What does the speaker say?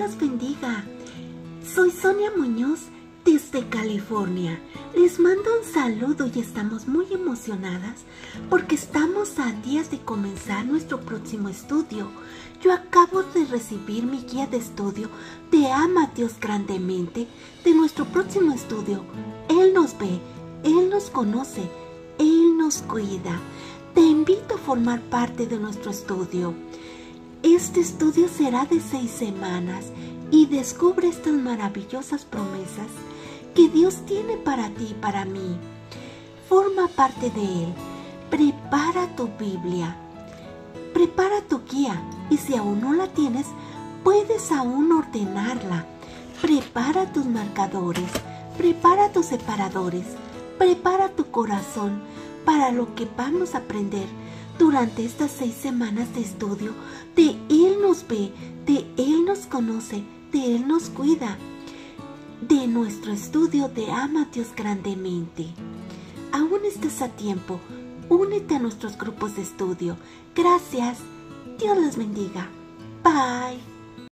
las bendiga. Soy Sonia Muñoz desde California. Les mando un saludo y estamos muy emocionadas porque estamos a días de comenzar nuestro próximo estudio. Yo acabo de recibir mi guía de estudio Te ama Dios grandemente de nuestro próximo estudio. Él nos ve, Él nos conoce, Él nos cuida. Te invito a formar parte de nuestro estudio. Este estudio será de 6 semanas y descubre estas maravillosas promesas que Dios tiene para ti y para mí. Forma parte de Él. Prepara tu Biblia. Prepara tu guía y si aún no la tienes, puedes aún ordenarla. Prepara tus marcadores. Prepara tus separadores. Prepara tu corazón para lo que vamos a aprender durante estas 6 semanas de estudio. De Él nos ve, de Él nos conoce, de Él nos cuida. De nuestro estudio Te ama Dios grandemente. Aún estás a tiempo. Únete a nuestros grupos de estudio. Gracias. Dios les bendiga. Bye.